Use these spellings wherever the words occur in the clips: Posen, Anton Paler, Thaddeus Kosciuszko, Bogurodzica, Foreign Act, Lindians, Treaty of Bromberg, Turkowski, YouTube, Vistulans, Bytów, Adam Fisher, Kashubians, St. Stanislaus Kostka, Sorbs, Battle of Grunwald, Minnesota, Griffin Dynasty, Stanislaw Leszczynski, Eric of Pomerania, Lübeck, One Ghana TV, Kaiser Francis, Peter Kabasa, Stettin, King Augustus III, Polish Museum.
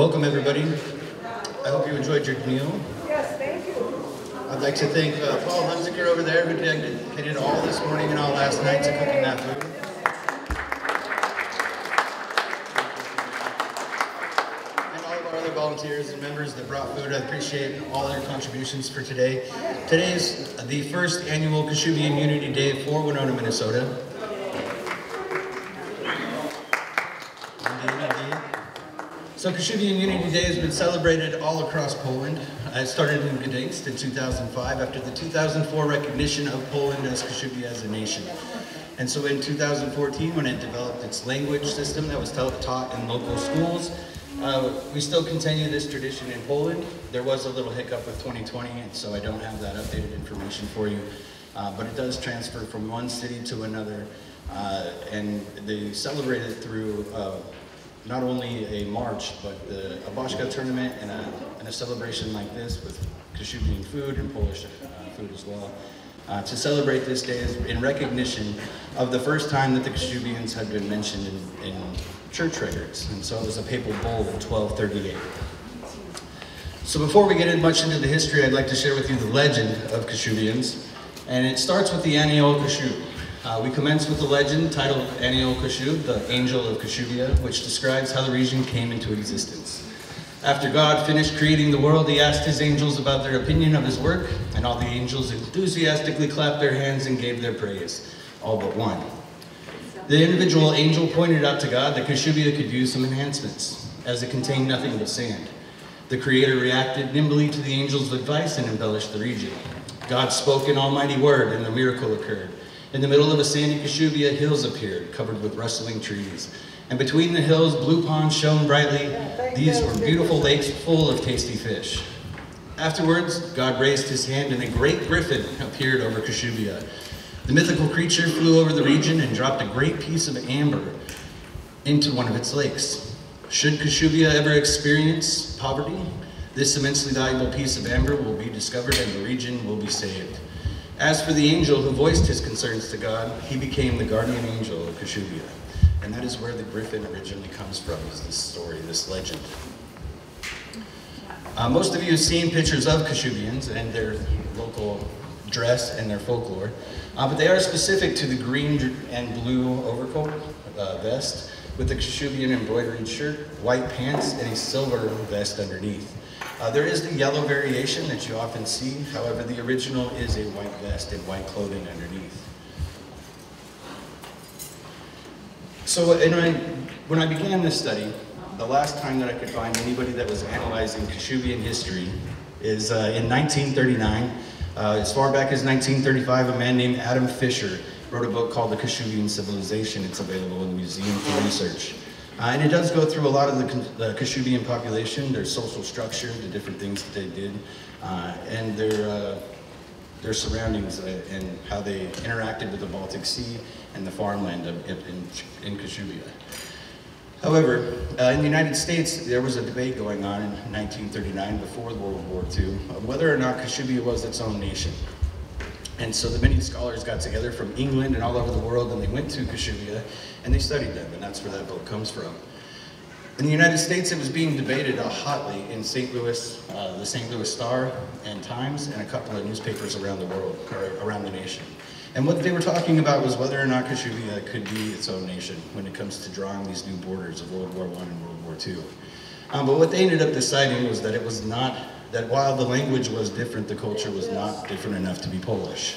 Welcome, everybody. I hope you enjoyed your meal. Yes, thank you. I'd like to thank Paul Hunziker over there, who did all this morning and all last night to cooking that food. And all of our other volunteers and members that brought food, I appreciate all their contributions for today. Today is the first annual Kashubian Unity Day for Winona, Minnesota. So Kashubian Unity Day has been celebrated all across Poland. It started in Gdańsk in 2005 after the 2004 recognition of Poland as Kashubia as a nation. And so in 2014, when it developed its language system that was taught in local schools, we still continue this tradition in Poland. There was a little hiccup with 2020, and so I don't have that updated information for you. But it does transfer from one city to another, and they celebrate it through not only a march, but a boszka tournament and a celebration like this with Kashubian food and Polish food as well, to celebrate this day is in recognition of the first time that the Kashubians had been mentioned in church records. And so it was a papal bull in 1238. So before we get in much into the history, I'd like to share with you the legend of Kashubians. And it starts with the Anioł Kaszub. We commence with the legend titled Anioł Kaszub, the Angel of Kashubia, which describes how the region came into existence. After God finished creating the world, he asked his angels about their opinion of his work, and all the angels enthusiastically clapped their hands and gave their praise, all but one. The individual angel pointed out to God that Kashubia could use some enhancements, as it contained nothing but sand. The Creator reacted nimbly to the angel's advice and embellished the region. God spoke an almighty word, and the miracle occurred. In the middle of a sandy Kashubia, hills appeared, covered with rustling trees. And between the hills, blue ponds shone brightly. These were beautiful lakes full of tasty fish. Afterwards, God raised his hand and a great griffin appeared over Kashubia. The mythical creature flew over the region and dropped a great piece of amber into one of its lakes. Should Kashubia ever experience poverty, this immensely valuable piece of amber will be discovered and the region will be saved. As for the angel who voiced his concerns to God, he became the guardian angel of Kashubia. And that is where the griffin originally comes from, is this story, this legend. Most of you have seen pictures of Kashubians and their local dress and their folklore, but they are specific to the green and blue overcoat vest with the Kashubian embroidered shirt, white pants, and a silver vest underneath. There is the yellow variation that you often see, however, the original is a white vest and white clothing underneath. So when I began this study, the last time that I could find anybody that was analyzing Kashubian history is in 1939. As far back as 1935, a man named Adam Fisher wrote a book called The Kashubian Civilization. It's available in the Museum for Research. And it does go through a lot of the Kashubian population, their social structure, the different things that they did, and their surroundings and how they interacted with the Baltic Sea and the farmland in Kashubia. However, in the United States, there was a debate going on in 1939 before World War II of whether or not Kashubia was its own nation. And so the many scholars got together from England and all over the world, and they went to Kashubia and they studied them, and that's where that book comes from. In the United States, it was being debated hotly in St. Louis, the St. Louis Star and Times, and a couple of newspapers around the world, or around the nation. And what they were talking about was whether or not Kashubia could be its own nation when it comes to drawing these new borders of World War I and World War II. But what they ended up deciding was that it was not, that while the language was different, the culture was not different enough to be Polish,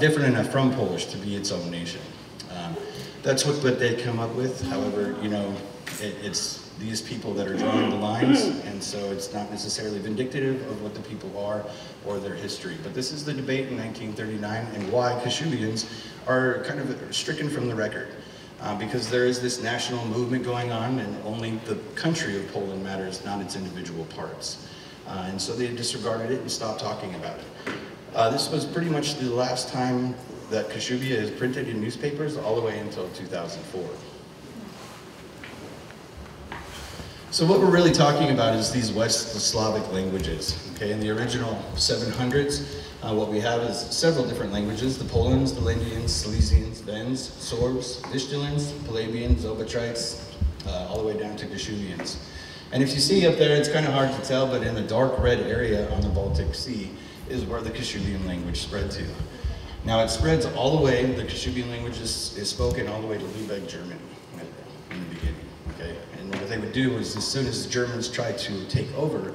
different enough from Polish to be its own nation. That's what they come up with. However, you know, it's these people that are drawing the lines, and so it's not necessarily vindictive of what the people are or their history. But this is the debate in 1939 and why Kashubians are kind of stricken from the record. Because there is this national movement going on, and only the country of Poland matters, not its individual parts. And so they disregarded it and stopped talking about it. This was pretty much the last time that Kashubia is printed in newspapers, all the way until 2004. So what we're really talking about is these West Slavic languages. Okay, in the original 700s, what we have is several different languages: the Polans, the Lindians, Silesians, Vens, Sorbs, Vistulans, Palabians, Obotrites, all the way down to Kashubians. And if you see up there, it's kind of hard to tell, but in the dark red area on the Baltic Sea is where the Kashubian language spread to. Now it spreads all the way, the Kashubian language is spoken all the way to Lübeck German in the beginning. Okay? And what they would do is as soon as the Germans tried to take over,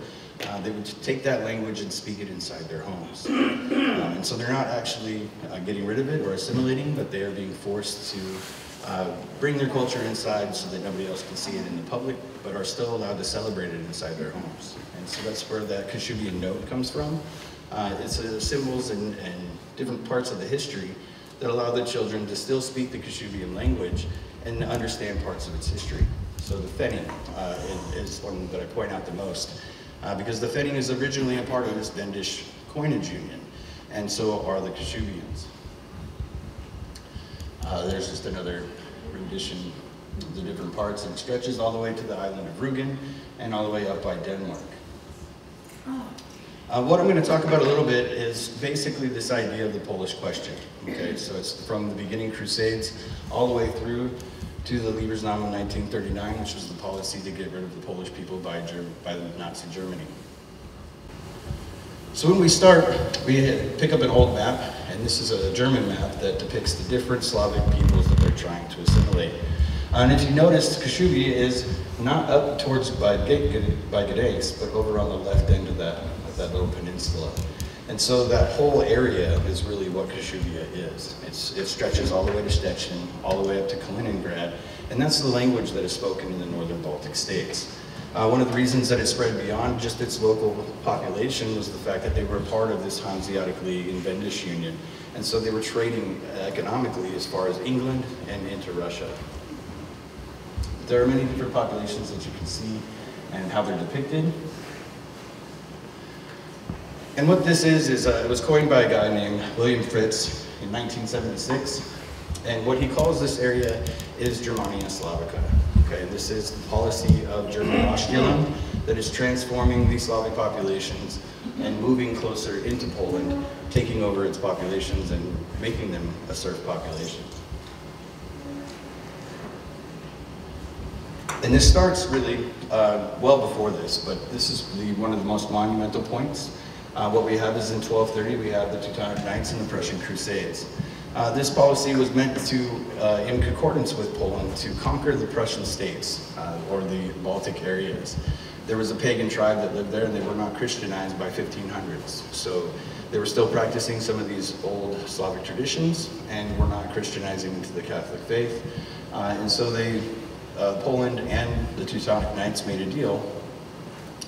they would take that language and speak it inside their homes. And so they're not actually getting rid of it or assimilating, but they are being forced to bring their culture inside so that nobody else can see it in the public, but are still allowed to celebrate it inside their homes. And so that's where that Kashubian note comes from. It's symbols and different parts of the history that allow the children to still speak the Kashubian language and understand parts of its history. So the Fenning is one that I point out the most. Because the Fenning is originally a part of this Wendish coinage union, and so are the Kashubians. There's just another rendition of the different parts, and it stretches all the way to the island of Rugen and all the way up by Denmark. What I'm going to talk about a little bit is basically this idea of the Polish question. Okay, so it's from the beginning Crusades all the way through to the Liebersname in 1939, which was the policy to get rid of the Polish people by Nazi Germany. So when we start, we pick up an old map, and this is a German map that depicts the different Slavic peoples that they're trying to assimilate. And if you notice, Kashubia is not up towards by Gdańsk, but over on the left end of that little peninsula. And so that whole area is really what Kashubia is. It stretches all the way to Stettin, all the way up to Kaliningrad, and that's the language that is spoken in the northern Baltic states. One of the reasons that it spread beyond just its local population was the fact that they were part of this Hanseatic League and Wendish Union, and so they were trading economically as far as England and into Russia. There are many different populations that you can see and how they're depicted. And what this is it was coined by a guy named William Fritz in 1976. And what he calls this area is Germania Slavica. Okay, this is the policy of German Ostland that is transforming these Slavic populations and moving closer into Poland, taking over its populations and making them a serf population. And this starts really well before this, but this is one of the most monumental points. What we have is in 1230, we have the Teutonic Knights and the Prussian Crusades. This policy was meant to, in concordance with Poland, to conquer the Prussian states, or the Baltic areas. There was a pagan tribe that lived there, and they were not Christianized by 1500s. So they were still practicing some of these old Slavic traditions, and were not Christianizing into the Catholic faith. And so they, Poland and the Teutonic Knights made a deal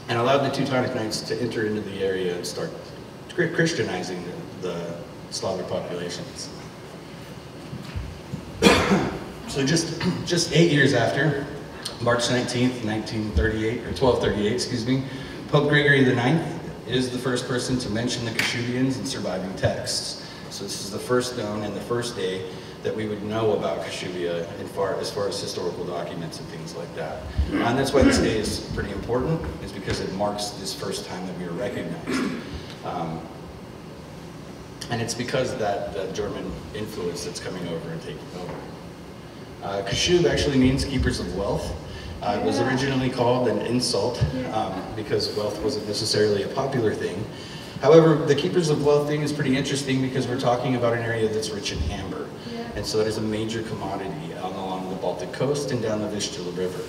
and allowed the Teutonic Knights to enter into the area and start Christianizing the Slavic populations. So just 8 years after, March 19th, 1938, or 1238, excuse me, Pope Gregory IX is the first person to mention the Kashubians in surviving texts. So this is the first known and the first day that we would know about Kashubia as far as historical documents and things like that. And that's why this day is pretty important, is because it marks this first time that we are recognized. And it's because of that German influence that's coming over and taking over. Kashub actually means keepers of wealth. It was originally called an insult because wealth wasn't necessarily a popular thing. However, the keepers of wealth thing is pretty interesting because we're talking about an area that's rich in amber. And so it is a major commodity along the Baltic coast and down the Vistula River.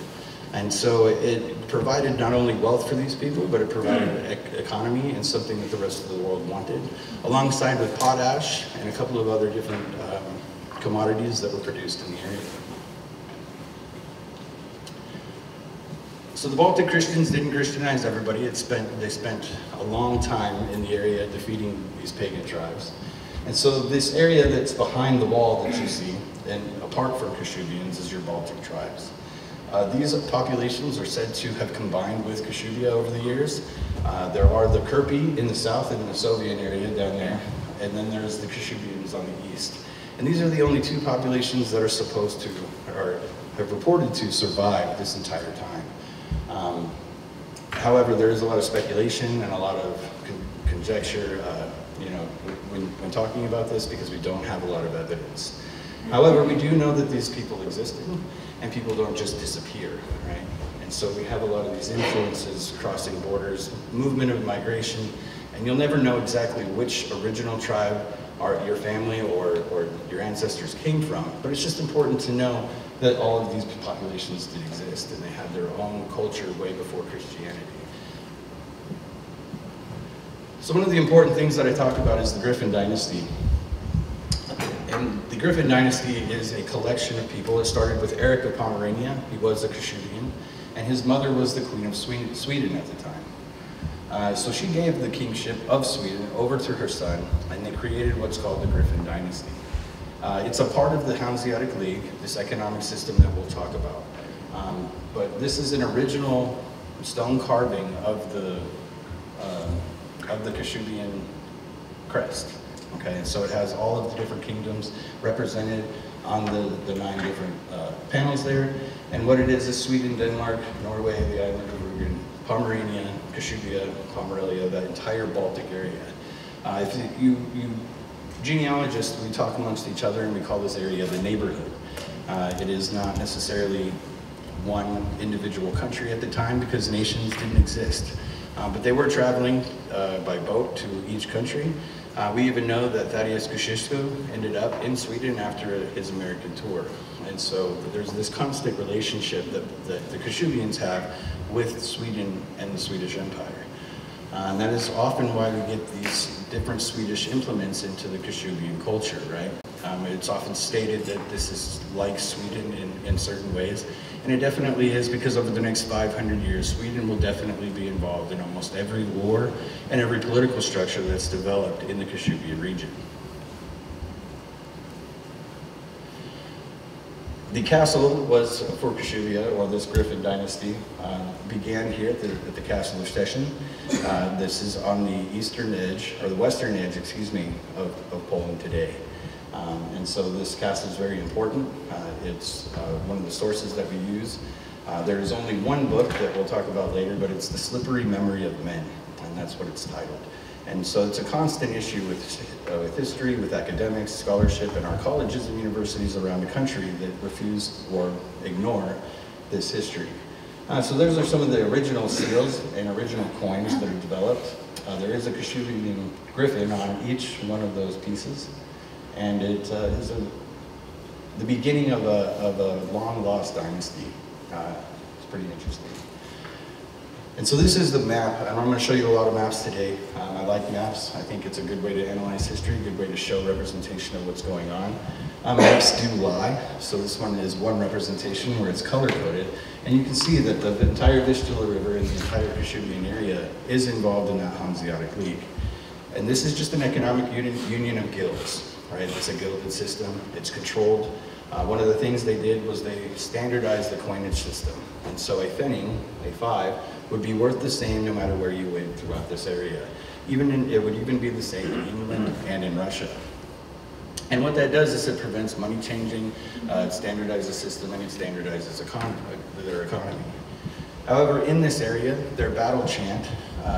And so it provided not only wealth for these people, but it provided economy and something that the rest of the world wanted, alongside with potash and a couple of other different commodities that were produced in the area. So the Baltic Christians didn't Christianize everybody. They spent a long time in the area defeating these pagan tribes. And so this area that's behind the wall that you see, and apart from Kashubians, is your Baltic tribes. These populations are said to have combined with Kashubia over the years. There are the Kirpi in the south and in the Soviet area down there, and then there's the Kashubians on the east. And these are the only two populations that are supposed to, or have reported to, survive this entire time. However, there is a lot of speculation and a lot of conjecture, you know, when talking about this, because we don't have a lot of evidence. However, we do know that these people existed, and people don't just disappear, right? And so we have a lot of these influences crossing borders, movement of migration, and you'll never know exactly which original tribe your family or your ancestors came from, but it's just important to know that all of these populations did exist, and they had their own culture way before Christianity. So one of the important things that I talk about is the Griffin Dynasty. And the Griffin Dynasty is a collection of people. It started with Eric of Pomerania. He was a Kashubian, and his mother was the Queen of Sweden at the time. So she gave the kingship of Sweden over to her son, and they created what's called the Griffin Dynasty. It's a part of the Hanseatic League, this economic system that we'll talk about. But this is an original stone carving of the Kashubian crest. Okay, and so it has all of the different kingdoms represented on the 9 different panels there. And what it is Sweden, Denmark, Norway, the island of Rugen, Pomerania, Kashubia, Pomerelia, that entire Baltic area. If you genealogists, we talk amongst each other and we call this area the neighborhood. It is not necessarily one individual country at the time because nations didn't exist. But they were traveling by boat to each country. We even know that Thaddeus Kosciuszko ended up in Sweden after his American tour. And so there's this constant relationship that the Kashubians have with Sweden and the Swedish Empire. And that is often why we get these different Swedish implements into the Kashubian culture, right? It's often stated that this is like Sweden in certain ways, and it definitely is, because over the next 500 years, Sweden will definitely be involved in almost every war and every political structure that's developed in the Kashubian region. The castle was for Kashubia, or this Griffin Dynasty, began here at the castle of Stettin. This is on the eastern edge, or the western edge, excuse me, of Poland today. And so this castle is very important. It's one of the sources that we use. There is only one book that we'll talk about later, but it's The Slippery Memory of Men, and that's what it's titled. And so it's a constant issue with history, with academics, scholarship, and our colleges and universities around the country that refuse or ignore this history. So those are some of the original seals and original coins that are developed. There is a Kashubian griffin on each one of those pieces. And it is the beginning of a long-lost dynasty. It's pretty interesting. And so this is the map, and I'm going to show you a lot of maps today. I like maps. I think it's a good way to analyze history, a good way to show representation of what's going on. Maps do lie, so this one is one representation where it's color-coded. And you can see that the entire Vistula River and the entire Kashubian area is involved in that Hanseatic League. And this is just an economic union of guilds. Right? It's a gilded system. It's controlled. One of the things they did was they standardized the coinage system. And so a pfennig, a 5, would be worth the same no matter where you went throughout this area. It would even be the same in England and in Russia. And what that does is it prevents money changing, it standardizes the system, and it standardizes their economy. However, in this area, their battle chant,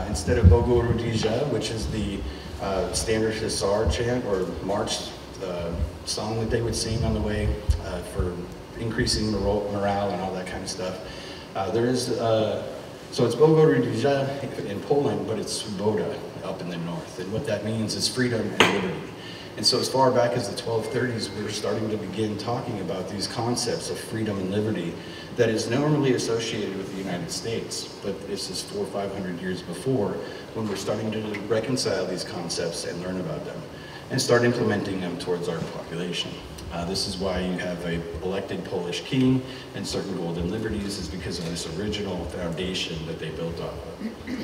instead of Bogurodzica, which is the standard Hussar chant or march song that they would sing on the way for increasing morale and all that kind of stuff. So it's Bogurodzica in Poland, but it's Swoboda up in the north. And what that means is freedom and liberty. And so as far back as the 1230s, we're starting to begin talking about these concepts of freedom and liberty that is normally associated with the United States, but this is 400 or 500 years before, when we're starting to reconcile these concepts and learn about them and start implementing them towards our population. This is why you have an elected Polish king and certain golden liberties, is because of this original foundation that they built off of.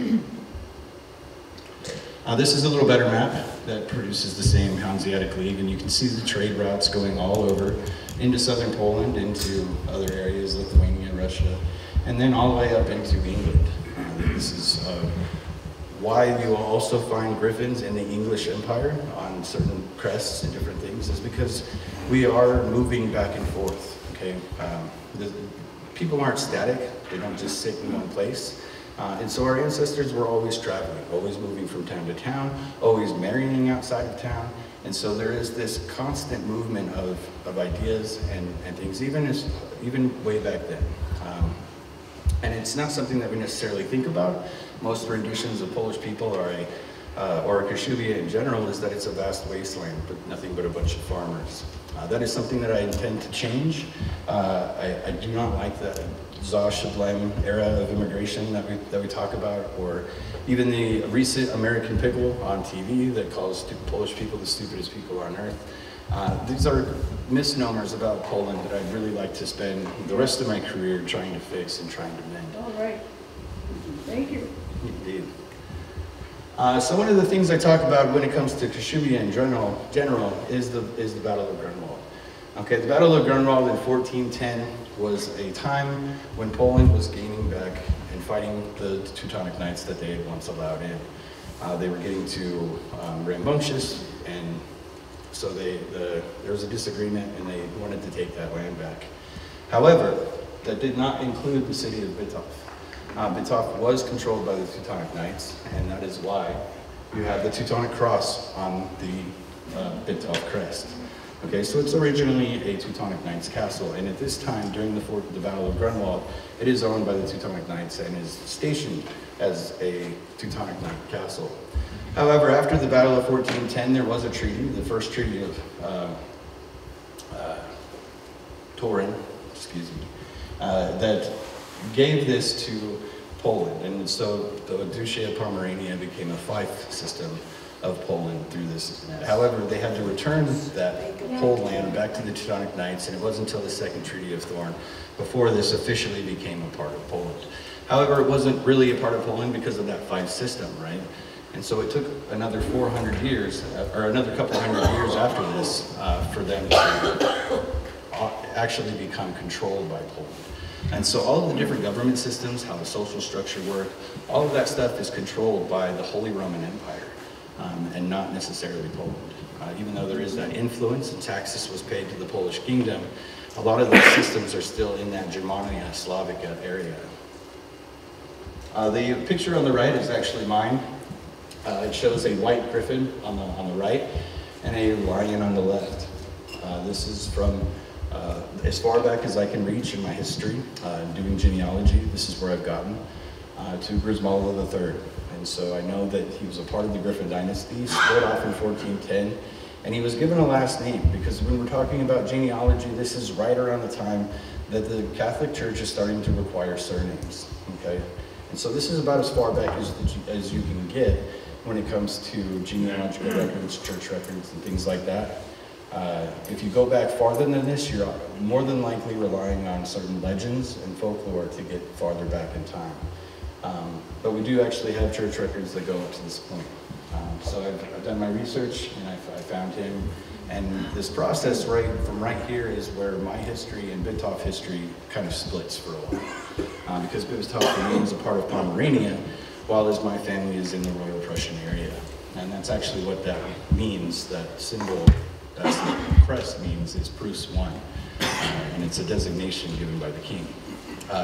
This is a little better map that produces the same Hanseatic League, and you can see the trade routes going all over into southern Poland, into other areas, Lithuania, Russia, and then all the way up into England. This is why you will also find griffins in the English Empire on certain crests and different things, is because we are moving back and forth, okay? People aren't static, they don't just sit in one place. And so our ancestors were always traveling, always moving from town to town, always marrying outside of town, And so there is this constant movement of ideas and things, even way back then. And it's not something that we necessarily think about. Most renditions of Polish people are or Kashubia in general is that it's a vast wasteland, but nothing but a bunch of farmers. That is something that I intend to change. I do not like the Zaschablem era of immigration that we talk about, or even the recent American pickle on TV that calls Polish people the stupidest people on earth. These are misnomers about Poland that I'd really like to spend the rest of my career trying to fix and trying to mend. All right. Thank you. Indeed. So one of the things I talk about when it comes to Kashubia in general is the Battle of Grunwald. Okay, the Battle of Grunwald in 1410 was a time when Poland was gaining back and fighting the Teutonic Knights that they had once allowed in. They were getting too rambunctious, and so there was a disagreement, and they wanted to take that land back. However, that did not include the city of Bytów. Bytów was controlled by the Teutonic Knights, and that is why you have the Teutonic cross on the Bytów crest. Okay, so it's originally a Teutonic Knights castle, and at this time, during the Battle of Grunwald, it is owned by the Teutonic Knights and is stationed as a Teutonic Knight castle. However, after the Battle of 1410, there was a treaty, the first treaty of Torun, excuse me, that gave this to Poland, and so the Duchy of Pomerania became a fief system of Poland through this. However, they had to return that whole land back to the Teutonic Knights, and it wasn't until the Second Treaty of Thorn before this officially became a part of Poland. However, it wasn't really a part of Poland because of that fief system, right? And so it took another 400 years, or another couple hundred years after this, for them to actually become controlled by Poland. And so all of the different government systems, how the social structure worked, all of that stuff is controlled by the Holy Roman Empire, and not necessarily Poland. Even though there is that influence and taxes was paid to the Polish kingdom, a lot of those systems are still in that Germania Slavica area. The picture on the right is actually mine. It shows a white griffin on the right and a lion on the left. This is from as far back as I can reach in my history, doing genealogy. This is where I've gotten to Grismaldo III. And so I know that he was a part of the Griffin Dynasty, split off in 1410, and he was given a last name because when we're talking about genealogy, this is right around the time that the Catholic Church is starting to require surnames, okay? And so this is about as far back as you can get when it comes to genealogical records, church records, and things like that. If you go back farther than this, you're more than likely relying on certain legends and folklore to get farther back in time. But we do actually have church records that go up to this point. So I've done my research, and I found him. And this process from right here is where my history and Bytów history kind of splits for a while. Because Bytów remains a part of Pomerania, while as my family is in the Royal Prussian area. And that's actually what that means, that symbol. That's what the crest means, is Prus One, and it's a designation given by the king.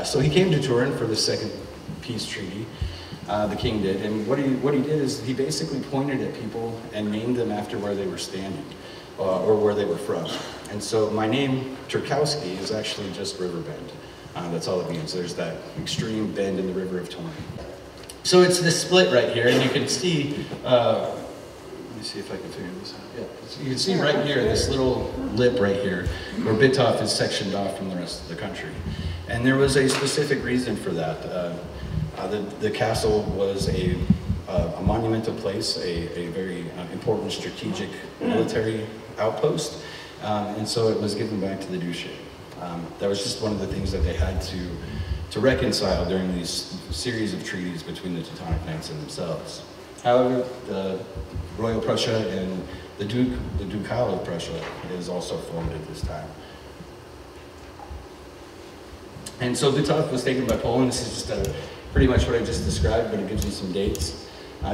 So he came to Torun for the second peace treaty, the king did, and what he did is he basically pointed at people and named them after where they were standing, or where they were from. And so my name, Turkowski, is actually just river bend. That's all it means. There's that extreme bend in the river of Torun. So it's this split right here, and you can see, let me see if I can figure this out. Yeah. So you can see right here, this little lip right here, where Bytów is sectioned off from the rest of the country. And there was a specific reason for that. The castle was a monumental place, a very important strategic military outpost, and so it was given back to the duchy. That was just one of the things that they had to reconcile during these series of treaties between the Teutonic Knights and themselves. However, the Royal Prussia and the Ducal of Prussia is also formed at this time. And so Bytów was taken by Poland. This is just pretty much what I just described, but it gives you some dates.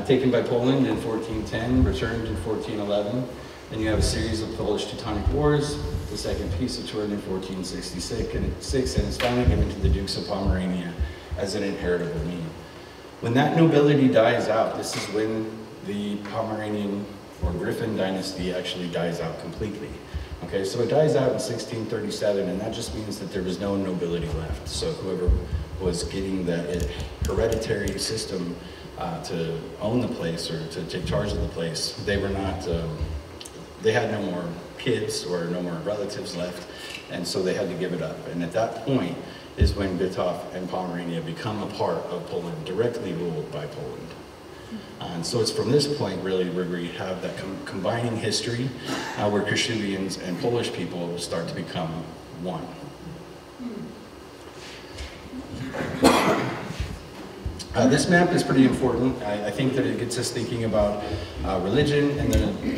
Taken by Poland in 1410, returned in 1411. Then you have a series of Polish-Teutonic Wars, the Second Peace of Torun in 1466, and it's finally given to the Dukes of Pomerania as an inheritable name. When that nobility dies out, this is when the Pomeranian or Griffin Dynasty actually dies out completely. Okay, so it dies out in 1637, and that just means that there was no nobility left. So whoever was getting that hereditary system to own the place or to take charge of the place, they were not, they had no more kids or no more relatives left, and so they had to give it up. And at that point is when Bytów and Pomerania become a part of Poland, directly ruled by Poland. And so it's from this point, really, where we have that combining history, where Kashubians and Polish people start to become one. This map is pretty important. I think that it gets us thinking about religion and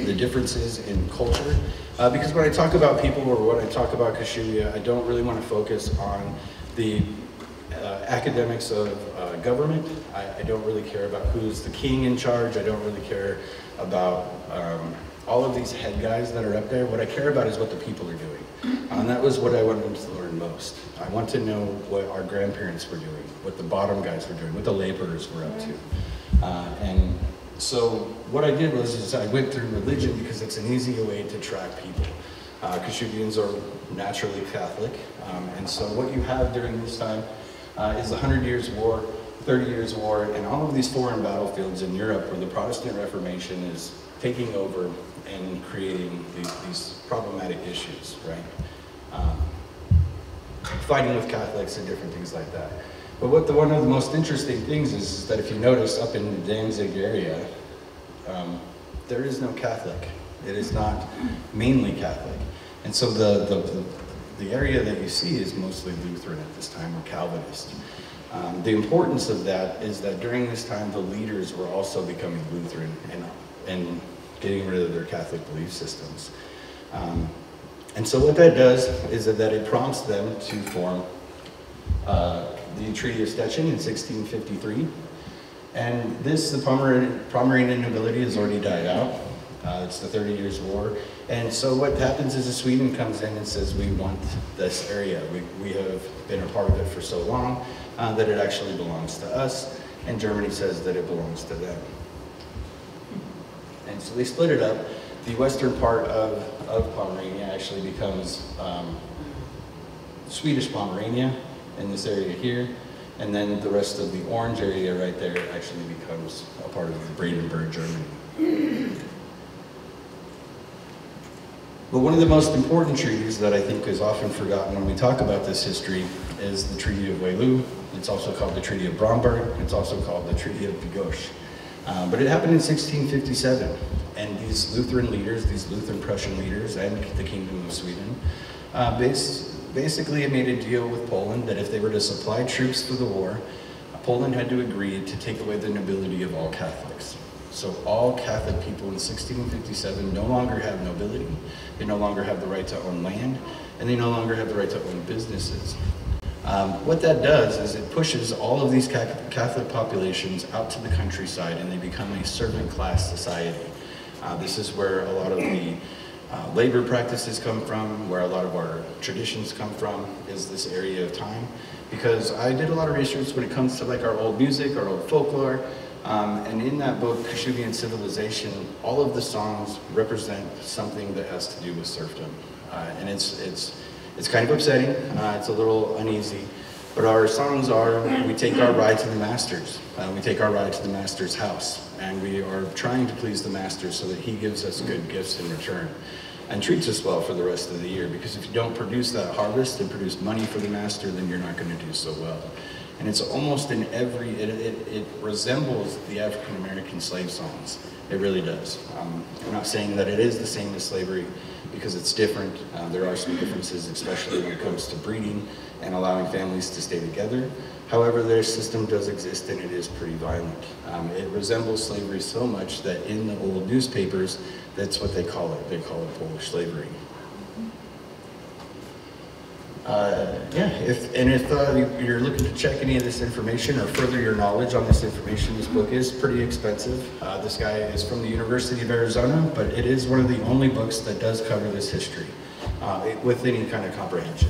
the differences in culture. Because when I talk about people or when I talk about Kashubia, I don't really want to focus on the academics of government. I don't really care about who's the king in charge. I don't really care about all of these head guys that are up there. What I care about is what the people are doing. And that was what I wanted to learn most. I want to know what our grandparents were doing, what the bottom guys were doing, what the laborers were up to. And so what I did was I went through religion because it's an easier way to track people. Kashubians are naturally Catholic. And so what you have during this time is the 100 Years' War, 30 Years' War, and all of these foreign battlefields in Europe where the Protestant Reformation is taking over and creating these problematic issues, right? Fighting with Catholics and different things like that. But what one of the most interesting things is that if you notice up in the Danzig area, there is no Catholic. It is not mainly Catholic. And so the area that you see is mostly Lutheran at this time, or Calvinist. The importance of that is that during this time, the leaders were also becoming Lutheran and getting rid of their Catholic belief systems. And so what that does is that it prompts them to form the Treaty of Stettin in 1653. And this, the Pomeranian nobility has already died out. It's the 30 Years' War. And so what happens is Sweden comes in and says, we want this area. We have been a part of it for so long that it actually belongs to us. And Germany says that it belongs to them. And so they split it up. The western part of Pomerania actually becomes Swedish Pomerania in this area here. And then the rest of the orange area right there actually becomes a part of the Brandenburg, Germany. But one of the most important treaties that I think is often forgotten when we talk about this history is the Treaty of Wailu. It's also called the Treaty of Bromberg. It's also called the Treaty of Bigorre. But it happened in 1657, and these Lutheran leaders, these Lutheran Prussian leaders, and the Kingdom of Sweden, basically made a deal with Poland that if they were to supply troops for the war, Poland had to agree to take away the nobility of all Catholics. So all Catholic people in 1657 no longer have nobility, they no longer have the right to own land, and they no longer have the right to own businesses. What that does is it pushes all of these Catholic populations out to the countryside, and they become a servant class society. This is where a lot of the labor practices come from, where a lot of our traditions come from, is this area of time. Because I did a lot of research when it comes to like our old music, our old folklore, and in that book, Kashubian Civilization, all of the songs represent something that has to do with serfdom. And it's kind of upsetting, it's a little uneasy, but our songs are, we take our ride to the masters. We take our ride to the master's house, and we are trying to please the master so that he gives us good gifts in return and treats us well for the rest of the year, because if you don't produce that harvest and produce money for the master, then you're not gonna do so well. And it's almost in every, it resembles the African-American slave songs. It really does. I'm not saying that it is the same as slavery, because it's different. There are some differences, especially when it comes to breeding and allowing families to stay together. However, their system does exist, and it is pretty violent. It resembles slavery so much that in the old newspapers, that's what they call it. They call it Polish slavery. If you're looking to check any of this information or further your knowledge on this information, this book is pretty expensive. This guy is from the University of Arizona, but it is one of the only books that does cover this history with any kind of comprehension.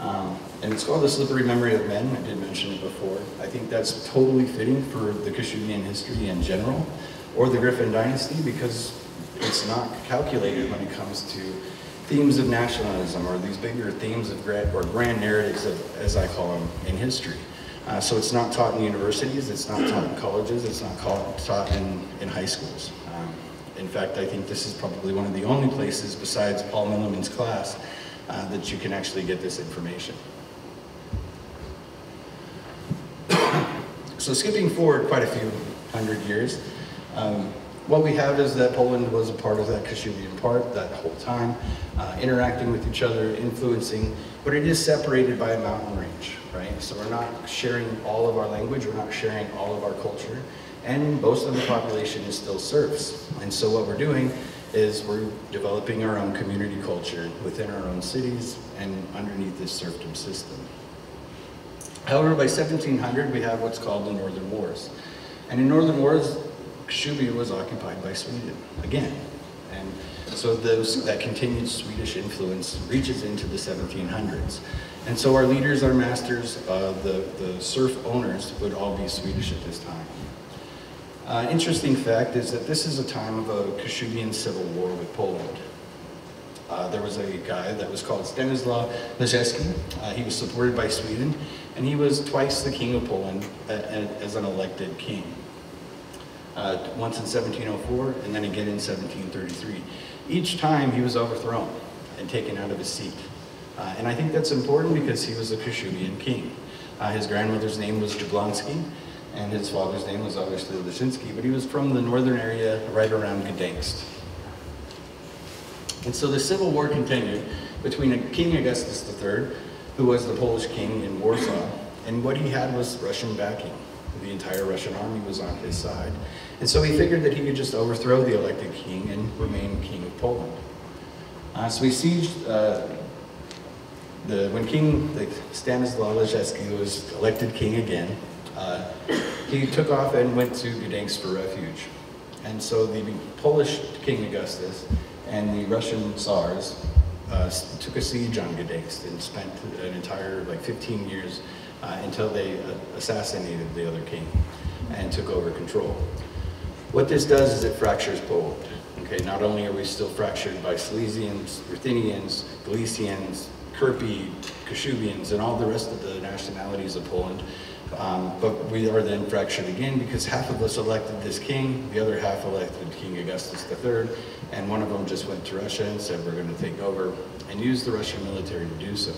And it's called The Slippery Memory of Men. I did mention it before. I think that's totally fitting for the Kashubian history in general, or the Griffin Dynasty, because it's not calculated when it comes to themes of nationalism or these bigger themes of grand narratives, as I call them, in history. So it's not taught in universities, it's not taught in colleges, it's not taught in high schools. In fact, I think this is probably one of the only places besides Paul Milliman's class that you can actually get this information. So skipping forward quite a few hundred years, what we have is that Poland was a part of that Kashubian part that whole time, interacting with each other, influencing, but it is separated by a mountain range, right? So we're not sharing all of our language, we're not sharing all of our culture, and most of the population is still serfs. And so what we're doing is we're developing our own community culture within our own cities and underneath this serfdom system. However, by 1700, we have what's called the Northern Wars. And in Northern Wars, Kashubia was occupied by Sweden again. And so that continued Swedish influence reaches into the 1700s. And so our leaders, our masters, the serf owners would all be Swedish at this time. Interesting fact is that this is a time of a Kashubian civil war with Poland. There was a guy that was called Stanislaw Leszczynski. He was supported by Sweden, and he was twice the king of Poland as an elected king. Once in 1704, and then again in 1733. Each time he was overthrown and taken out of his seat. And I think that's important because he was a Kashubian king. His grandmother's name was Jablonski, and his father's name was obviously Leszczynski, but he was from the northern area right around Gdańsk. And so the civil war continued between King Augustus III, who was the Polish king in Warsaw, and what he had was Russian backing. The entire Russian army was on his side. And so he figured that he could just overthrow the elected king and remain king of Poland. So he sieged, when King Stanislaw Leszczynski was elected king again, he took off and went to Gdańsk for refuge. And so the Polish King Augustus and the Russian Tsars took a siege on Gdańsk and spent an entire 15 years until they assassinated the other king and took over control. What this does is it fractures Poland. Okay, not only are we still fractured by Silesians, Ruthenians, Galicians, Kirpi, Kashubians, and all the rest of the nationalities of Poland, but we are then fractured again because half of us elected this king, the other half elected King Augustus III, and one of them just went to Russia and said, we're gonna take over, and use the Russian military to do so.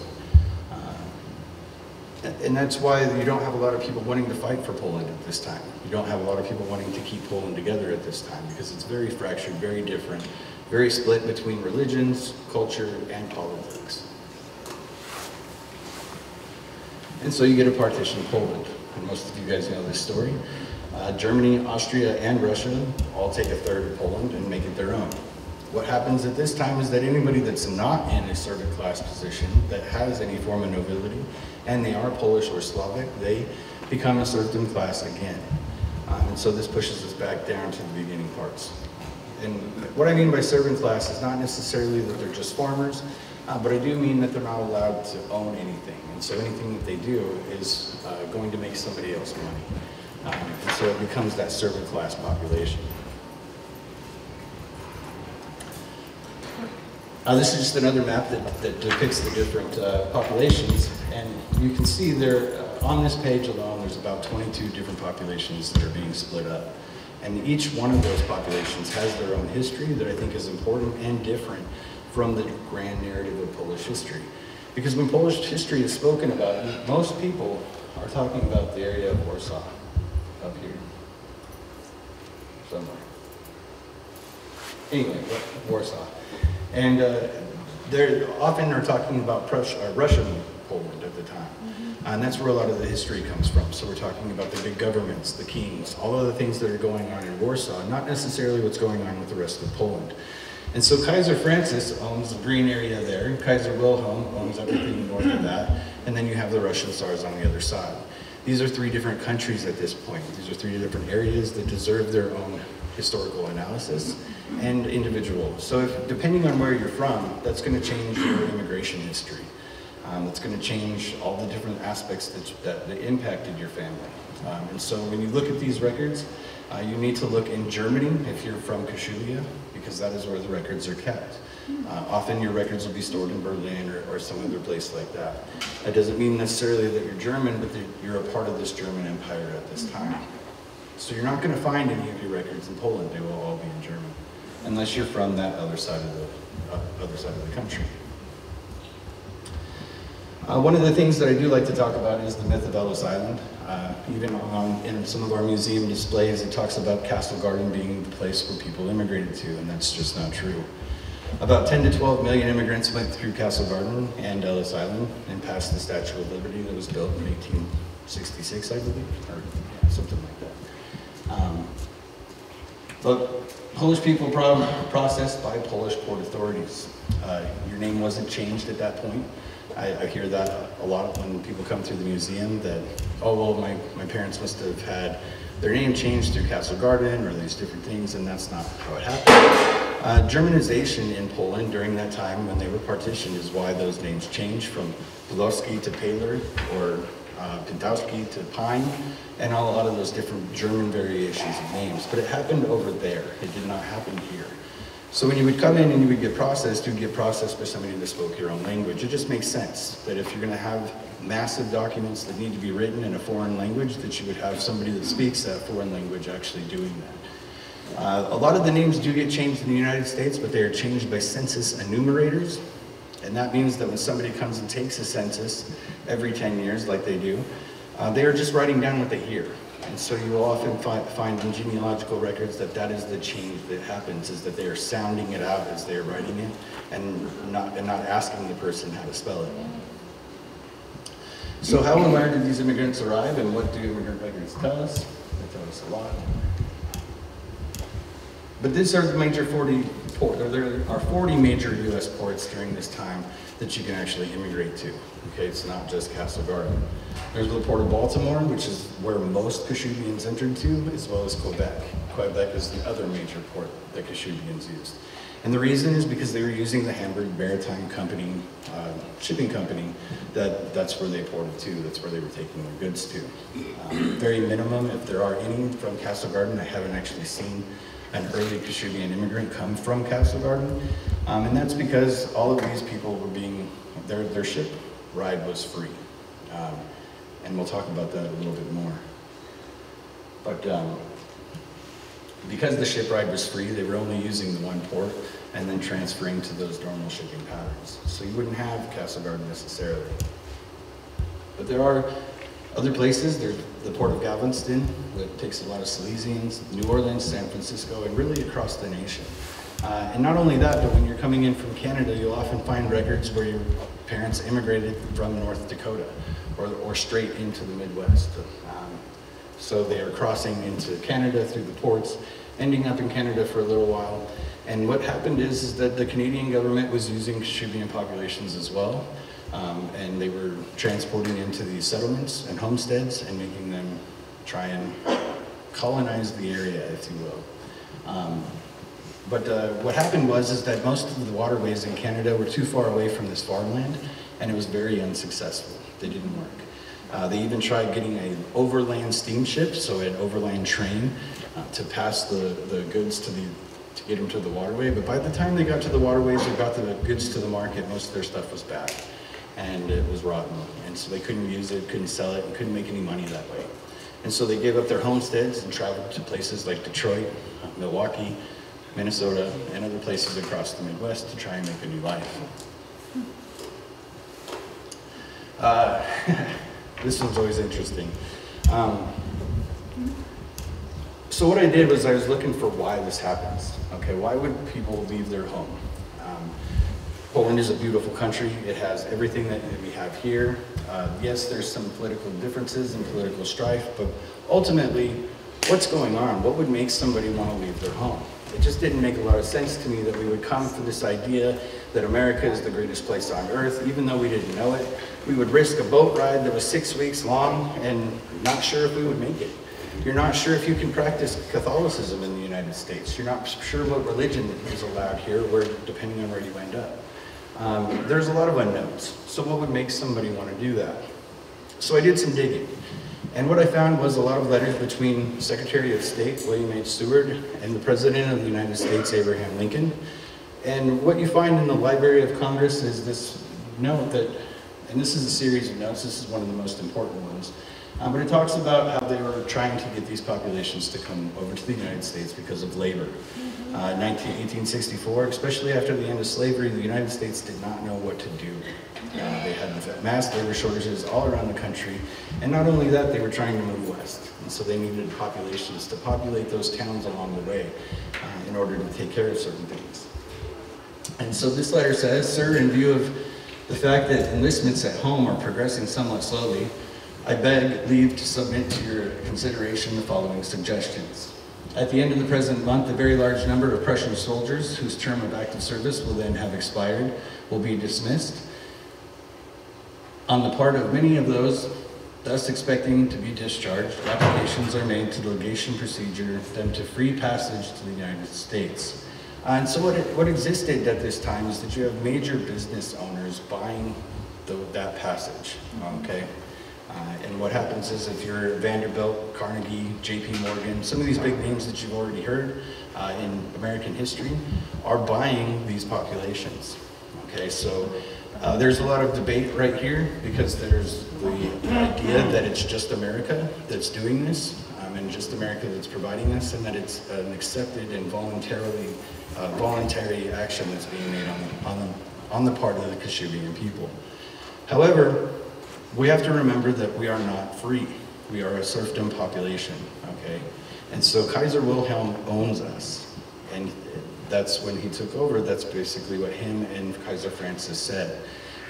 And that's why you don't have a lot of people wanting to fight for Poland at this time. You don't have a lot of people wanting to keep Poland together at this time because it's very fractured, very different, very split between religions, culture, and politics. And so you get a partition of Poland. And most of you guys know this story. Germany, Austria, and Russia all take a third of Poland and make it their own. What happens at this time is that anybody that's not in a servant class position, that has any form of nobility, and they are Polish or Slavic, they become a serfdom class again. And so this pushes us back down to the beginning parts. And what I mean by servant class is not necessarily that they're just farmers, but I do mean that they're not allowed to own anything. And so anything that they do is going to make somebody else money. And so it becomes that servant class population. This is just another map that depicts the different populations, and you can see there, on this page alone, there's about 22 different populations that are being split up. And each one of those populations has their own history that I think is important and different from the grand narrative of Polish history. Because when Polish history is spoken about, most people are talking about the area of Warsaw, up here, somewhere. Anyway, Warsaw. And they often are talking about Russian Poland at the time. Mm-hmm. And that's where a lot of the history comes from. So we're talking about the big governments, the kings, all of the things that are going on in Warsaw, not necessarily what's going on with the rest of Poland. And so Kaiser Francis owns the green area there, and Kaiser Wilhelm owns everything north of that, and then you have the Russian Tsars on the other side. These are three different countries at this point. These are three different areas that deserve their own historical analysis and individual. So if, depending on where you're from, that's going to change your immigration history. That's going to change all the different aspects that impacted your family. And so when you look at these records, you need to look in Germany if you're from Kashubia, because that is where the records are kept. Often your records will be stored in Berlin or some other place like that. That doesn't mean necessarily that you're German, but that you're a part of this German empire at this time. So you're not going to find any of your records in Poland. They will all be in German, unless you're from that other side of the country. One of the things that I do like to talk about is the myth of Ellis Island. Even in some of our museum displays, it talks about Castle Garden being the place where people immigrated to, and that's just not true. About 10 to 12 million immigrants went through Castle Garden and Ellis Island and passed the Statue of Liberty that was built in 1866, I believe, or something like that. But Polish people processed by Polish port authorities. Your name wasn't changed at that point. I hear that a lot when people come through the museum, that, oh, well, my parents must have had their name changed through Castle Garden or these different things, and that's not how it happened. Germanization in Poland during that time when they were partitioned is why those names changed from Pulowski to Paler, or Pintowski to Pine, and a lot of those different German variations of names. But it happened over there. It did not happen here. So when you would come in and you would get processed, you'd get processed by somebody that spoke your own language. It just makes sense that if you're going to have massive documents that need to be written in a foreign language, that you would have somebody that speaks that foreign language actually doing that. A lot of the names do get changed in the United States, but they are changed by census enumerators. And that means that when somebody comes and takes a census every 10 years, like they do, they are just writing down what they hear. And so you will often find in genealogical records that that is the change that happens, is that they are sounding it out as they are writing it, and not asking the person how to spell it. So how and where did these immigrants arrive, and what do immigrant records tell us? They tell us a lot. But these are the major 40 major U.S. ports during this time that you can actually immigrate to. Okay, it's not just Castle Garden. There's the Port of Baltimore, which is where most Kashubians entered to, as well as Quebec. Quebec is the other major port that Kashubians used. And the reason is because they were using the Hamburg Maritime Company, shipping company, that's where they ported to, that's where they were taking their goods to. Very minimum, if there are any from Castle Garden, I haven't actually seen an early Kashubian immigrant come from Castle Garden. And that's because all of these people were being, their ship ride was free. And we'll talk about that a little bit more. But because the ship ride was free, they were only using the one port and then transferring to those normal shipping patterns. So you wouldn't have Castle Garden necessarily. But there are other places. There's the Port of Galveston that takes a lot of Silesians, New Orleans, San Francisco, and really across the nation. And not only that, but when you're coming in from Canada, you'll often find records where your parents immigrated from North Dakota, or straight into the Midwest. So they are crossing into Canada through the ports, ending up in Canada for a little while. And what happened is that the Canadian government was using Kashubian populations as well, and they were transporting into these settlements and homesteads and making them try and colonize the area, if you will. But what happened was that most of the waterways in Canada were too far away from this farmland, and it was very unsuccessful. They didn't work. They even tried getting an overland steamship, so an overland train, to pass the goods to get them to the waterway. But by the time they got to the waterways, they got the goods to the market, most of their stuff was bad, and it was rotten. And so they couldn't use it, couldn't sell it, and couldn't make any money that way. And so they gave up their homesteads and traveled to places like Detroit, Milwaukee, Minnesota, and other places across the Midwest to try and make a new life. This one's always interesting. So what I did was I was looking for why this happens. Okay, why would people leave their home? Poland is a beautiful country. It has everything that we have here. Yes, there's some political differences and political strife, but ultimately, what's going on? What would make somebody want to leave their home? It just didn't make a lot of sense to me that we would come to this idea that America is the greatest place on earth, even though we didn't know it. We would risk a boat ride that was 6 weeks long and not sure if we would make it. You're not sure if you can practice Catholicism in the United States. You're not sure what religion is allowed here, where, depending on where you end up. There's a lot of unknowns. So what would make somebody want to do that? So I did some digging. And what I found was a lot of letters between Secretary of State William H. Seward and the President of the United States, Abraham Lincoln. And what you find in the Library of Congress is this note that, and this is a series of notes, this is one of the most important ones, but it talks about how they were trying to get these populations to come over to the United States because of labor. 1864, especially after the end of slavery, the United States did not know what to do. They had mass labor shortages all around the country, and not only that, they were trying to move west, and so they needed populations to populate those towns along the way in order to take care of certain things. And so this letter says, "Sir, in view of the fact that enlistments at home are progressing somewhat slowly, I beg leave to submit to your consideration the following suggestions. At the end of the present month, a very large number of Prussian soldiers whose term of active service will then have expired will be dismissed on the part of many of those thus expecting to be discharged. Applications are made to the legation procedure then to free passage to the United States." And so what existed at this time is that you have major business owners buying that passage, okay? And what happens is if you're Vanderbilt, Carnegie, JP Morgan, some of these big names that you've already heard in American history are buying these populations. Okay, so there's a lot of debate right here because there's the idea that it's just America that's doing this and just America that's providing this, and that it's an accepted and voluntary action that's being made on the part of the Kashubian people. However, we have to remember that we are not free. We are a serfdom population, okay? And so Kaiser Wilhelm owns us. And that's when he took over, that's basically what him and Kaiser Francis said.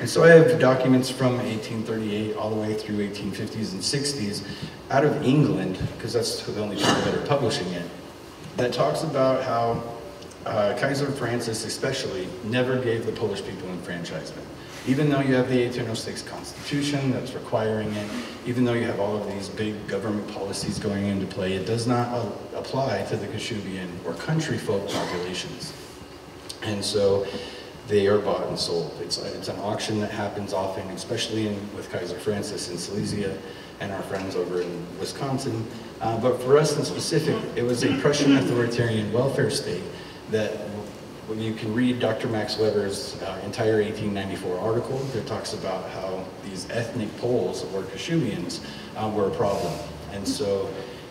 And so I have documents from 1838 all the way through 1850s and 60s out of England, because that's the only people that are publishing it, that talks about how Kaiser Francis especially never gave the Polish people enfranchisement. Even though you have the 1806 Constitution that's requiring it, even though you have all of these big government policies going into play, it does not apply to the Kashubian or country folk populations. And so they are bought and sold. It's an auction that happens often, especially with Kaiser Francis in Silesia and our friends over in Wisconsin. But for us in specific, it was a Prussian authoritarian welfare state that when you can read Dr. Max Weber's entire 1894 article that talks about how these ethnic Poles, or Kashubians, were a problem. And so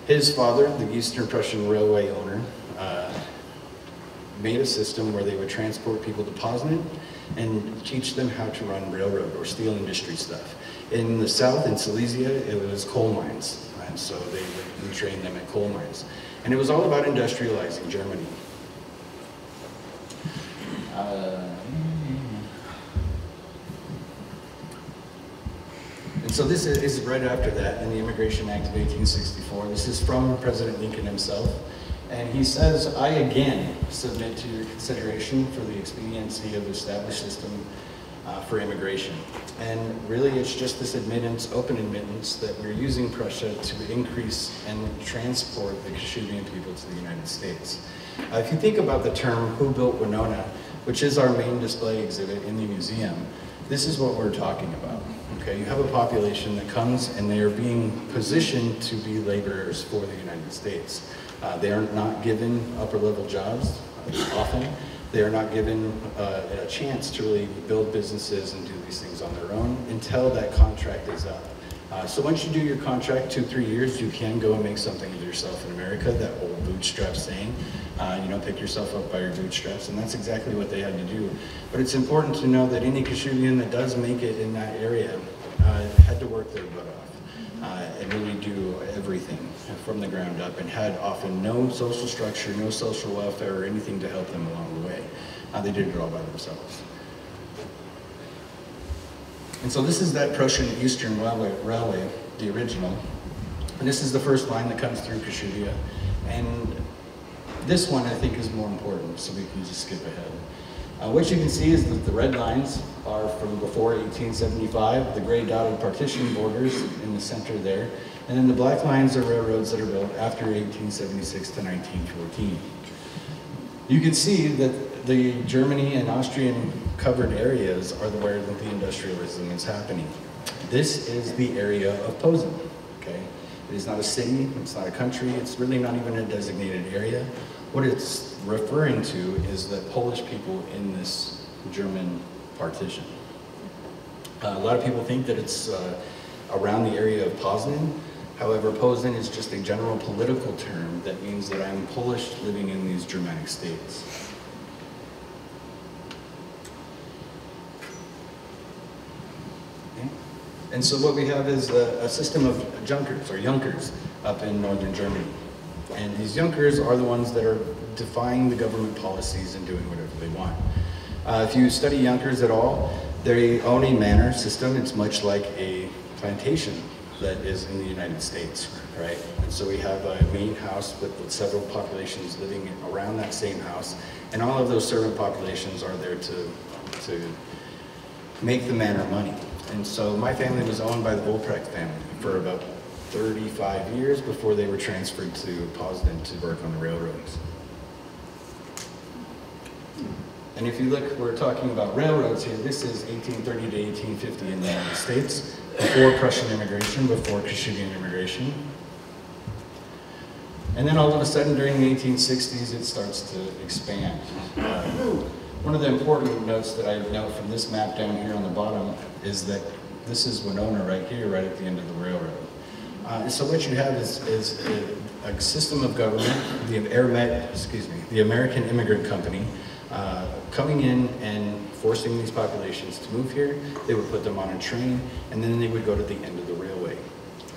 his father, the Eastern Prussian railway owner, made a system where they would transport people to Posen and teach them how to run railroad or steel industry stuff. In the south, in Silesia, it was coal mines. And so they would retrain them at coal mines. And it was all about industrializing Germany. And so this is right after that in the Immigration Act of 1864. This is from President Lincoln himself. And he says, "I again submit to your consideration for the expediency of the established system for immigration." And really it's just this admittance, open admittance, that we're using Prussia to increase and transport the Kashubian people to the United States. If you think about the term, "Who Built Winona?", which is our main display exhibit in the museum, this is what we're talking about, okay? You have a population that comes and they are being positioned to be laborers for the United States. They are not given upper level jobs often. They are not given a chance to really build businesses and do these things on their own until that contract is up. So once you do your contract, 2-3 years, you can go and make something of yourself in America, that old bootstrap saying. You know, pick yourself up by your bootstraps, and that's exactly what they had to do. But it's important to know that any Kashubian that does make it in that area had to work their butt off and really do everything from the ground up, and had often no social structure, no social welfare, or anything to help them along the way. They did it all by themselves. And so this is that Prussian Eastern Railway, the original. And this is the first line that comes through Kashubia. And this one I think is more important, so we can just skip ahead. What you can see is that the red lines are from before 1875, the gray dotted partition borders in the center there. And then the black lines are railroads that are built after 1876 to 1914. You can see that the Germany and Austrian covered areas are where the industrialism is happening. This is the area of Posen, okay? It is not a city, it's not a country, it's really not even a designated area. What it's referring to is the Polish people in this German partition. A lot of people think that it's around the area of Posen. However, Posen is just a general political term that means that I'm Polish living in these Germanic states. Okay. And so what we have is a system of Junkers, or Junkers, up in northern Germany. And these Junkers are the ones that are defying the government policies and doing whatever they want. If you study Junkers at all, they own a manor system. It's much like a plantation that is in the United States, right? And so we have a main house with several populations living around that same house, and all of those servant populations are there to make the manor money. And so my family was owned by the Wolprecht family for about 35 years before they were transferred to Posen to work on the railroads. And if you look, we're talking about railroads here. This is 1830 to 1850 in the United States, before Prussian immigration, before Kashubian immigration. And then all of a sudden, during the 1860s, it starts to expand. One of the important notes that I note from this map down here on the bottom is that this is Winona right here, right at the end of the railroad. So what you have is a system of government, the American Immigrant Company, coming in and forcing these populations to move here. They would put them on a train, and then they would go to the end of the railway.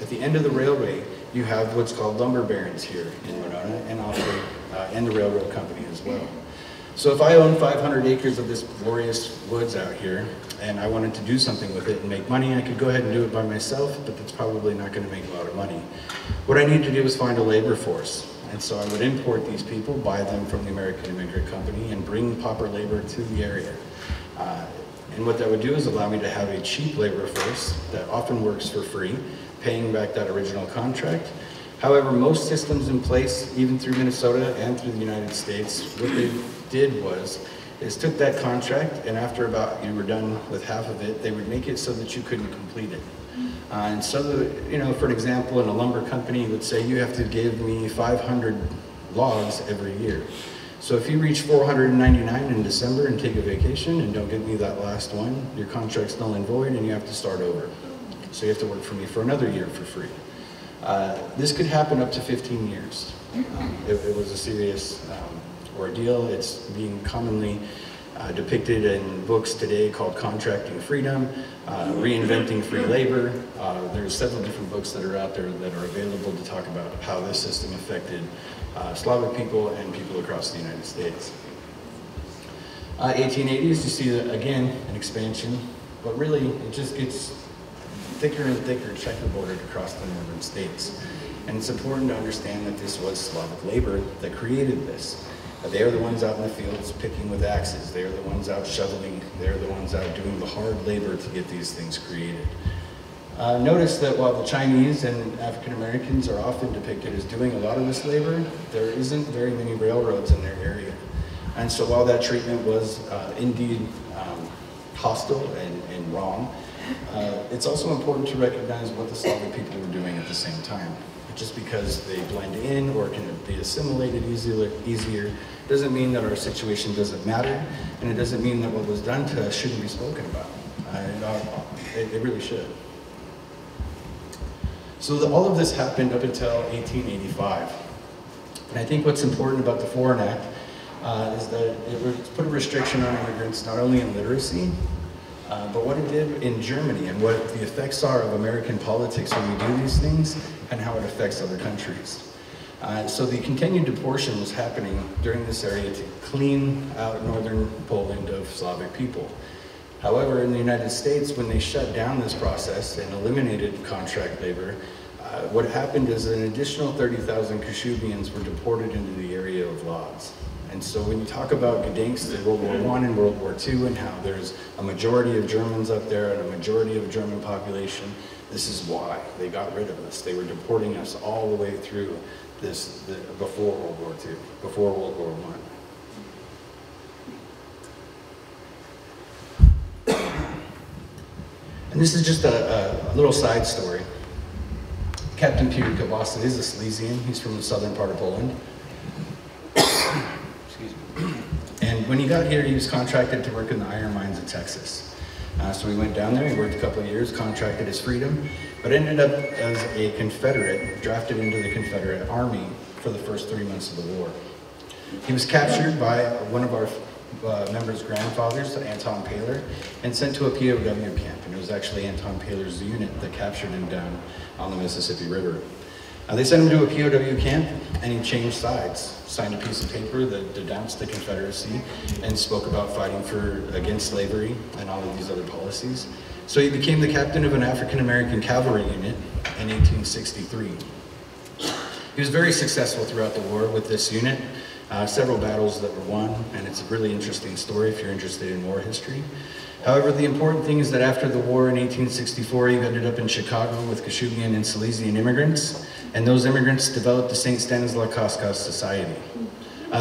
At the end of the railway, you have what's called lumber barons here in Winona, and also and the railroad company as well. So if I own 500 acres of this glorious woods out here, and I wanted to do something with it and make money, I could go ahead and do it by myself, but that's probably not going to make a lot of money. What I need to do is find a labor force. And so I would import these people, buy them from the American Immigrant Company, and bring pauper labor to the area. And what that would do is allow me to have a cheap labor force that often works for free, paying back that original contract. However, most systems in place, even through Minnesota and through the United States, what they did was took that contract, and after about you were done with half of it, they would make it so that you couldn't complete it. And so, you know, for example, in a lumber company would say, you have to give me 500 logs every year. So if you reach 499 in December and take a vacation and don't give me that last one, your contract's null and void and you have to start over. So you have to work for me for another year for free. This could happen up to 15 years. It was a serious ordeal. It's being commonly depicted in books today called Contracting Freedom, Reinventing Free Labor. There's several different books that are out there that are available to talk about how this system affected Slavic people and people across the United States. 1880s, you see again an expansion, but really it just gets thicker and thicker checkerboarded across the northern states. And it's important to understand that this was Slavic labor that created this. They are the ones out in the fields picking with axes. They are the ones out shoveling. They are the ones out doing the hard labor to get these things created. Notice that while the Chinese and African Americans are often depicted as doing a lot of this labor, there isn't very many railroads in their area. And so while that treatment was indeed hostile and wrong, it's also important to recognize what the Slavic people were doing at the same time. Just because they blend in or can be assimilated easier doesn't mean that our situation doesn't matter, and it doesn't mean that what was done to us shouldn't be spoken about. It really should. So all of this happened up until 1885. And I think what's important about the Foreign Act is that it put a restriction on immigrants not only in literacy, but what it did in Germany and what the effects are of American politics when we do these things and how it affects other countries. So the continued deportation was happening during this area to clean out northern Poland of Slavic people. However, in the United States, when they shut down this process and eliminated contract labor, what happened is an additional 30,000 Kashubians were deported into the area of Lodz. And so when you talk about Gdańsk in World War I and World War II and how there's a majority of Germans up there and a majority of German population, this is why they got rid of us. They were deporting us all the way through this before World War II, before World War I. And this is just a little side story. Captain Peter Kabasa is a Silesian. He's from the southern part of Poland. Excuse me. And when he got here, he was contracted to work in the iron mines of Texas. So he went down there, he worked a couple of years, contracted his freedom, but ended up as a Confederate, drafted into the Confederate Army for the first 3 months of the war. He was captured by one of our members' grandfathers, Anton Paler, and sent to a POW camp. And it was actually Anton Paler's unit that captured him down on the Mississippi River. They sent him to a POW camp, and he changed sides, signed a piece of paper that denounced the Confederacy and spoke about fighting against slavery and all of these other policies. So he became the captain of an African-American cavalry unit in 1863. He was very successful throughout the war with this unit, several battles that were won, and it's a really interesting story if you're interested in war history. However, the important thing is that after the war in 1864, he ended up in Chicago with Kashubian and Silesian immigrants, and those immigrants developed the St. Stanislaw Koska Society.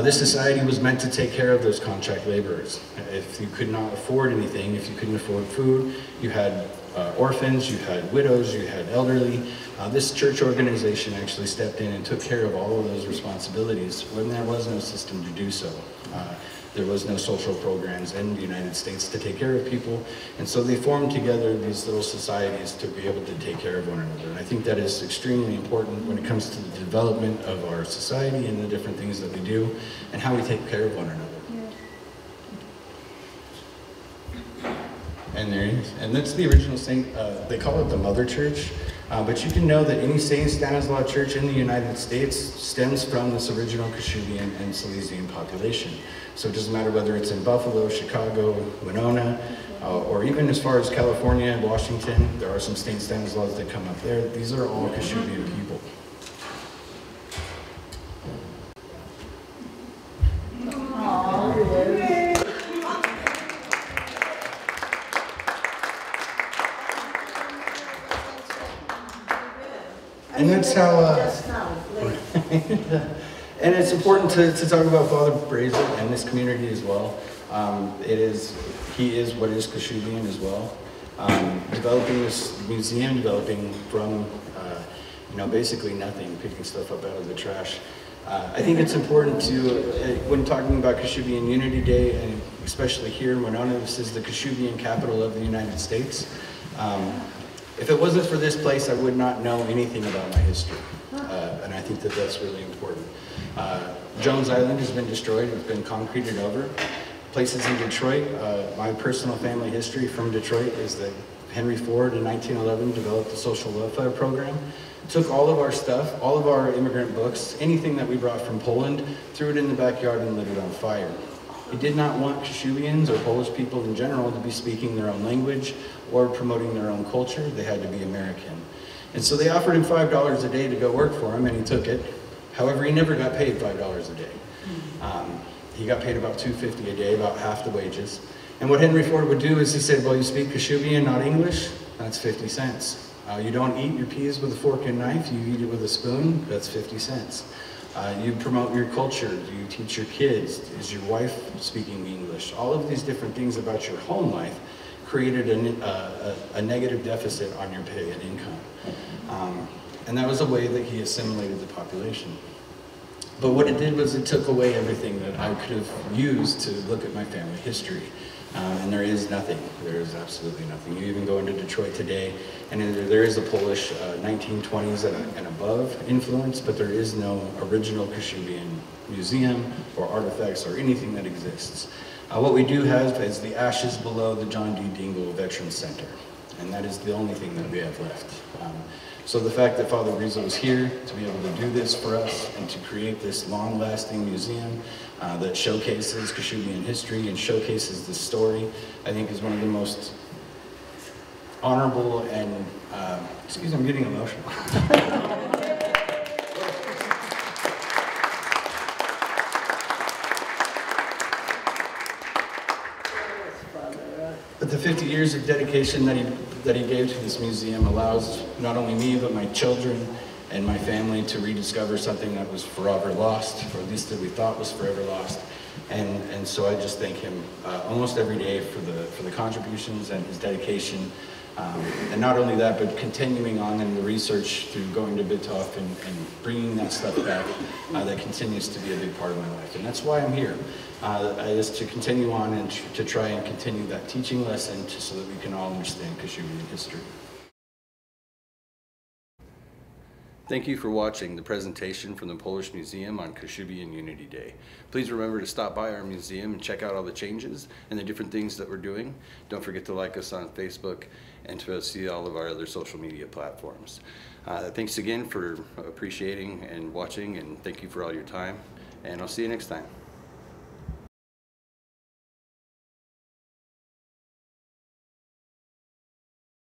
This society was meant to take care of those contract laborers. If you could not afford anything, if you couldn't afford food, you had orphans, you had widows, you had elderly. This church organization actually stepped in and took care of all of those responsibilities when there was no system to do so. There was no social programs in the United States to take care of people, and so they formed together these little societies to be able to take care of one another. And I think that is extremely important when it comes to the development of our society and the different things that we do and how we take care of one another. And there he is. And that's the original Saint, they call it the Mother Church, but you can know that any Saint Stanislaw Church in the United States stems from this original Kashubian and Silesian population. So it doesn't matter whether it's in Buffalo, Chicago, Winona, or even as far as California and Washington, there are some Saint Stanislaws that come up there. These are all Kashubian people. And that's how, and it's important to talk about Father Brazier and this community as well. He is what is Kashubian as well. Developing this museum, developing from, basically nothing, picking stuff up out of the trash. I think it's important to, when talking about Kashubian Unity Day, and especially here in Winona, this is the Kashubian capital of the United States. If it wasn't for this place, I would not know anything about my history, and I think that that's really important. Jones Island has been destroyed, it's been concreted over. Places in Detroit, my personal family history from Detroit is that Henry Ford in 1911 developed the social welfare program, took all of our stuff, all of our immigrant books, anything that we brought from Poland, threw it in the backyard and lit it on fire. He did not want Kashubians or Polish people in general to be speaking their own language or promoting their own culture. They had to be American. And so they offered him $5 a day to go work for him, and he took it. However, he never got paid $5 a day. He got paid about $2.50 a day, about half the wages. And what Henry Ford would do is he said, well, you speak Kashubian, not English? That's 50 cents. You don't eat your peas with a fork and knife, you eat it with a spoon? That's 50 cents. You promote your culture, do you teach your kids, is your wife speaking English? All of these different things about your home life created a negative deficit on your pay and income. And that was a way that he assimilated the population. But what it did was it took away everything that I could have used to look at my family history. And there is nothing. There is absolutely nothing. You even go into Detroit today, and there is a Polish 1920s and above influence, but there is no original Kashubian museum or artifacts or anything that exists. What we do have is the ashes below the John D. Dingle Veterans Center, and that is the only thing that we have left. So the fact that Father Rizzo was here to be able to do this for us and to create this long-lasting museum that showcases Kashubian history and showcases this story, I think is one of the most honorable and, excuse me, I'm getting emotional. But the 50 years of dedication that he gave to this museum allows not only me, but my children and my family to rediscover something that was forever lost, or at least that we thought was forever lost. And so I just thank him almost every day for the contributions and his dedication And not only that, but continuing on in the research through going to Bytów and bringing that stuff back, that continues to be a big part of my life. And that's why I'm here, is to continue on and to try and continue that teaching lesson so that we can all understand Kashubian history. Thank you for watching the presentation from the Polish Museum on Kashubian Unity Day. Please remember to stop by our museum and check out all the changes and the different things that we're doing. Don't forget to like us on Facebook and to see all of our other social media platforms. Thanks again for appreciating and watching, and thank you for all your time, and I'll see you next time.